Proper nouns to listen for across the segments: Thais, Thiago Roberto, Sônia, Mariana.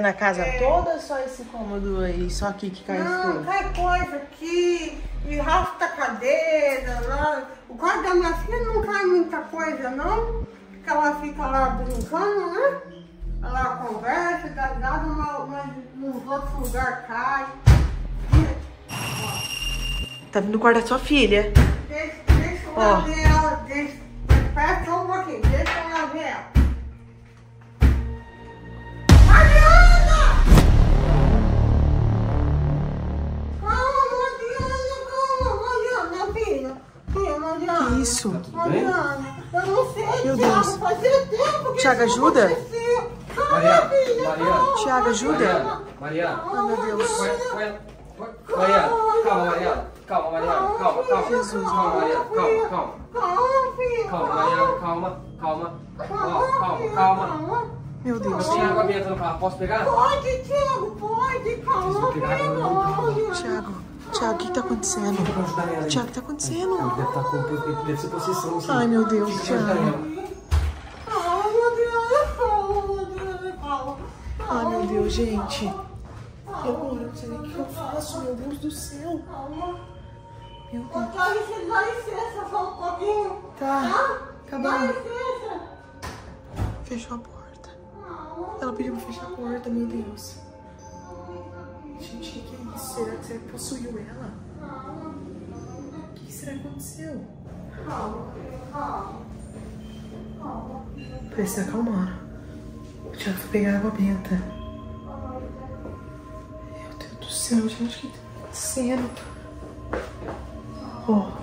Na casa toda, só esse cômodo aí, só aqui que cai fogo? Não, cai coisa aqui, me rasta a cadeira lá. O quarto da minha filha não cai muita coisa não, porque ela fica lá brincando, né? Ela conversa, dá mas nos outros lugares cai. Tá vindo o quarto da sua filha? Deixa ela ver ela, espera só um pouquinho, deixa ela ver ela. Que isso? Mariana, eu não sei, Thiago. Deus. Fazia tempo que Thiago, ajuda? Thiago, ajuda? Mariana. Oh, meu Deus. Calma, Mariana. Calma, Mariana. Calma, calma. Jesus. Calma, Mariana. Calma, calma. Calma, Mariana. Calma, calma. Calma, calma. Meu Deus. Tem água benta no carro. Posso pegar? Pode, Thiago. Pode. Calma, Mariana. Thiago. Thiago, o que tá acontecendo? Thiago, o que tá acontecendo? Deve ser possessão. Ai, meu Deus, Thiago. Ai, meu Deus. Ai, meu Deus, gente. E agora? Eu não sei nem o que eu faço, meu Deus do céu. Meu Deus. Dá licença só um pouquinho. Tá. Acabou. Fechou a porta. Ela pediu pra fechar a porta, meu Deus. Gente, o que é isso? Será que possuiu ela? O que será que aconteceu? Parece acalmar. Tiago, vou pegar água benta. Meu Deus do céu, gente, o que tá acontecendo? Ó.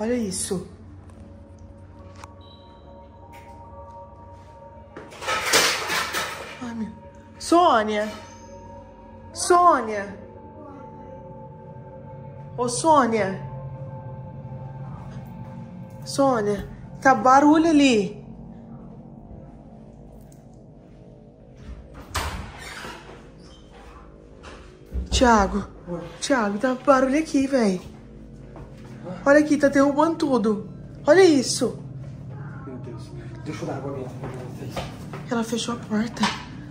Olha isso. Ai, meu... Sônia. Sônia. Ô, Sônia. Sônia. Tá barulho ali. Thiago. Oi. Thiago, tá barulho aqui, velho. Olha aqui, tá derrubando tudo. Olha isso. Meu Deus. Deixa eu dar água benta pra vocês. Ela fechou a porta.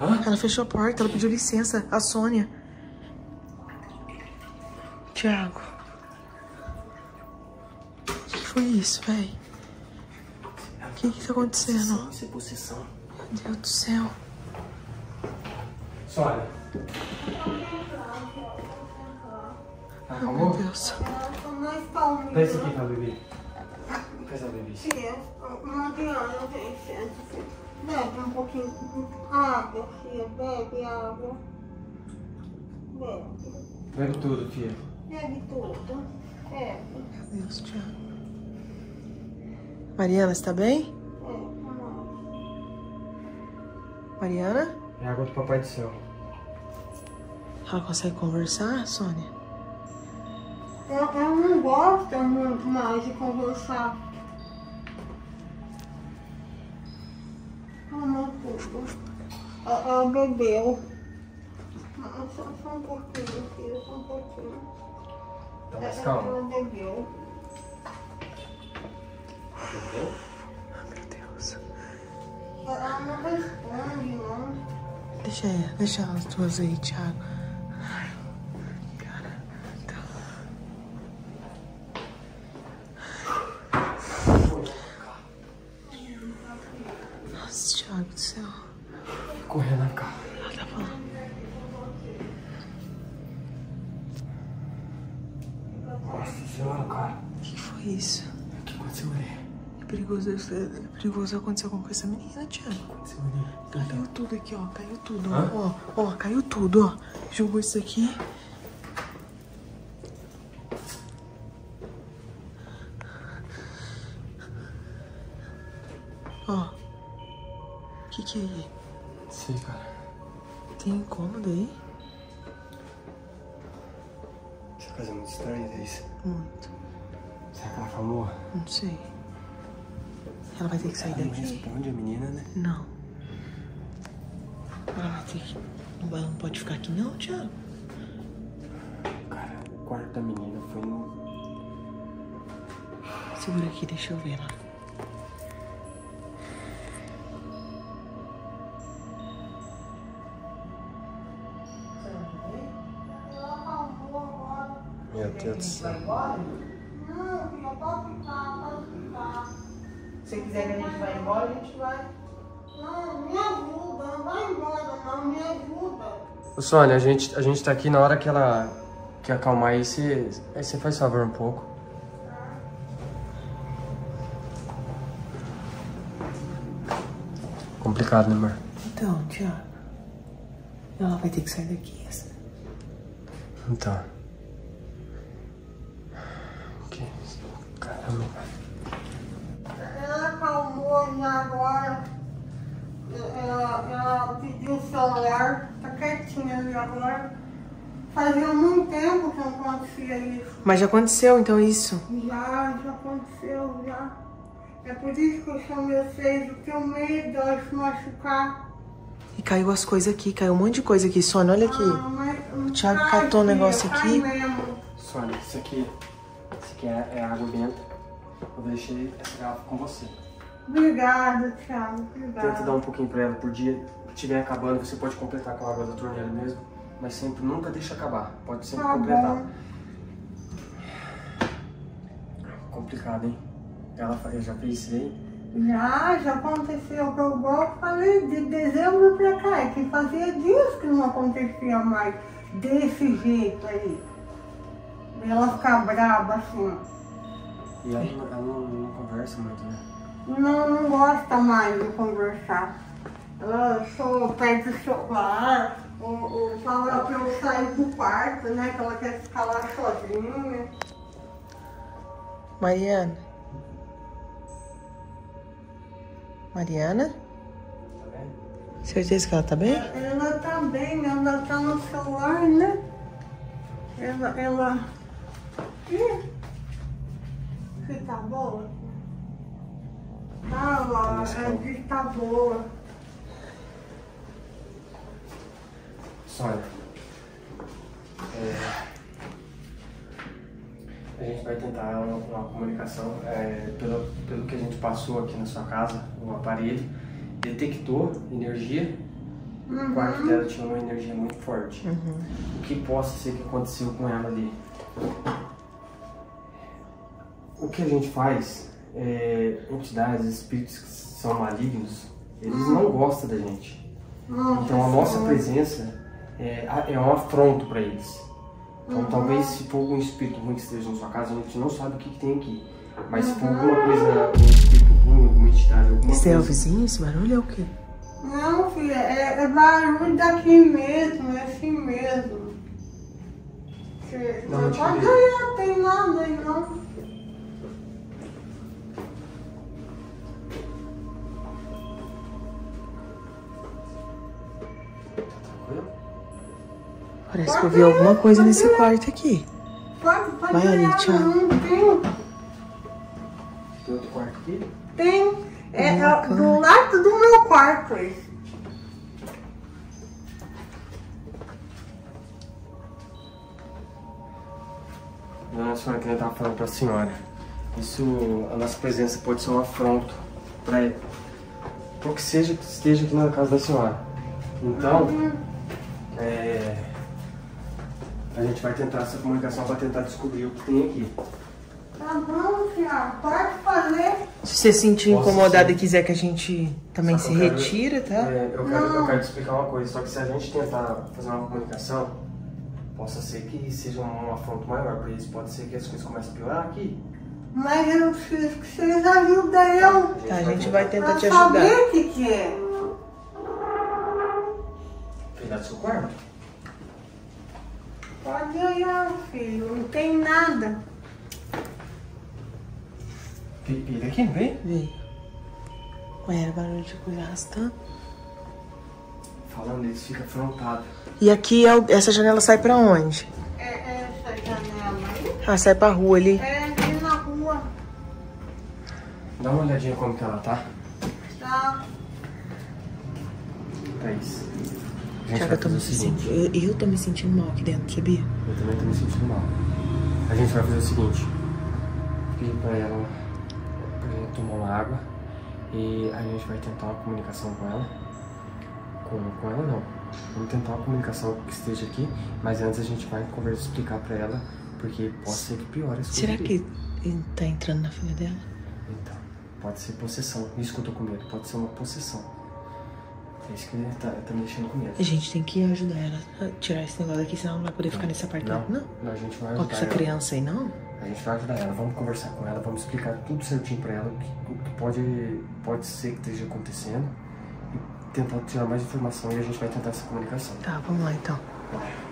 Hã? Ela fechou a porta. Ela pediu licença. A Sônia. Thiago. O que foi isso, velho? O que tá acontecendo? Isso é possessão. Meu Deus do céu. Sônia. Ai, meu Deus. Pensa aqui pra beber. Pensa pra beber. Sim, não tem água, não tem licença. Bebe um pouquinho. Água, filha, bebe água. Bebe. Bebe tudo, filha. Bebe tudo. Bebe. Meu Deus, Thiago. Mariana, você tá bem? É, não. Mariana? É água do Papai do Céu. Ela consegue conversar, Sônia? Ela não gosta muito mais de conversar. Ela bebeu. Só um pouquinho, filho, só um pouquinho. Tá mais calma. Ela bebeu. Bebeu? Ah, meu Deus. Ela não responde, não. Deixa as duas aí, Thiago. Correndo na cara. Ela tá falando. Nossa senhora, cara. O que foi isso? O que aconteceu ali? É perigoso acontecer alguma coisa com essa menina, Thiago. O que aconteceu ali? Caiu tudo aqui, ó. Caiu tudo. Hã? Ó, caiu tudo, ó. Jogou isso aqui. Ó. O que é aí? Sim, cara. Tem incômodo aí? Essa casa é muito estranha, Thais. Muito. Será que ela falou? Não sei. Ela vai ter que sair daqui. Ela não responde a menina, né? Não. Ela vai ter que... Ela não pode ficar aqui não, Thiago? Cara, Segura aqui, deixa eu ver lá. Meu Deus do céu. Não, pode ficar, pode ficar. Se quiser que a gente vá embora, a gente vai. Não, me ajuda, não vai embora, não, me ajuda. Sônia, a gente tá aqui na hora que ela... Quer acalmar aí, você faz favor um pouco. Complicado, né, amor? Então, Thiago, ela vai ter que sair daqui, essa. Então. Que isso? Caramba. Ela acalmou e agora. Ela pediu o celular, tá quietinha ali agora. Fazia muito tempo que não acontecia isso. Mas já aconteceu, então, isso? Já aconteceu, já. É por isso que eu chamei vocês, eu tenho medo de se machucar. E caiu as coisas aqui, caiu um monte de coisa aqui, Sônia, olha aqui. O Thiago catou um negócio aqui. Sônia, isso aqui é água benta. Eu deixei essa garrafa com você. Obrigada, Thiago, obrigada. Tenta dar um pouquinho pra ela por dia. Se estiver acabando, você pode completar com a água da torneira mesmo. Mas sempre, nunca deixa acabar. Pode sempre completar. Complicado, hein? Ela já fez isso aí? Já aconteceu. Eu falei de dezembro pra cá. É que fazia dias que não acontecia mais desse jeito aí. Ela fica brava assim. E ela não conversa muito, né? Não gosta mais de conversar. Ela só pede o celular. O Paulo pra eu sair do quarto, né? Que ela quer ficar lá sozinha. Mariana? Tá bem? Certeza que ela tá bem? Ela tá bem, ela tá no celular, né? Ela... Ih! Você tá boa? Ah, lá, ela diz que tá boa. Sônia, a gente vai tentar uma comunicação pelo que a gente passou aqui na sua casa, o aparelho detectou energia, o quarto dela tinha uma energia muito forte. O que possa ser que aconteceu com ela ali? O que a gente faz, entidades, espíritos que são malignos, eles não gostam da gente, então a nossa presença... É um afronto para eles. Então, talvez se for algum espírito ruim que esteja na sua casa, a gente não sabe o que tem aqui. Mas se for alguma coisa, algum espírito ruim, alguma entidade, alguma coisa... Esse é o vizinho? Esse barulho é o quê? Não, filha, é barulho daqui mesmo, é assim mesmo. Não pode ganhar, tem nada aí não. Parece que eu vi alguma coisa nesse quarto aqui. Vai ali, Thiago. Tem outro quarto aqui? Tem. É do lado do meu quarto. Dona Sônia, que eu estava falando para a senhora. A nossa presença pode ser um afronto para ele. Por que seja que esteja aqui na casa da senhora. Então, a gente vai tentar essa comunicação para tentar descobrir o que tem aqui. Tá bom, Thiago. Pode fazer. Se você sentir incomodada e quiser que a gente também se retire, tá? Eu quero te explicar uma coisa. Só que se a gente tentar fazer uma comunicação, possa ser que seja um afronto maior para eles. Pode ser que as coisas comecem a piorar aqui. Mas eu preciso que vocês ajudem eu. Tá, a gente vai tentar te ajudar. Pra saber o que é. Cuidar do seu quarto? Pode olhar, filho. Não tem nada. Ele aqui não veio? Veio. Mas era barulho de coisa arrastando. Falando, eles ficam afrontados. E aqui, essa janela sai pra onde? Essa janela aí. Ah, sai pra rua ali. É na rua. Dá uma olhadinha como que ela tá. Tá. É isso. Thiago, eu tô me sentindo mal aqui dentro, sabia? Eu também tô me sentindo mal. A gente vai fazer o seguinte. Pedi pra ela tomou uma água e a gente vai tentar uma comunicação com ela. Com ela não. Vamos tentar uma comunicação que esteja aqui, mas antes a gente vai conversar, explicar pra ela, porque pode ser que piore as coisas. Será que ele tá entrando na filha dela? Então, pode ser possessão. Isso que eu tô com medo, pode ser uma possessão. É isso que ele tá me deixando com medo. A gente tem que ajudar ela a tirar esse negócio daqui, senão ela não vai poder ficar nesse apartamento. Não, a gente vai ajudar essa criança aí, não? A gente vai ajudar ela, vamos conversar com ela, vamos explicar tudo certinho pra ela, o que pode ser que esteja acontecendo. Tentar tirar mais informação e a gente vai tentar essa comunicação. Tá, vamos lá então. Vai.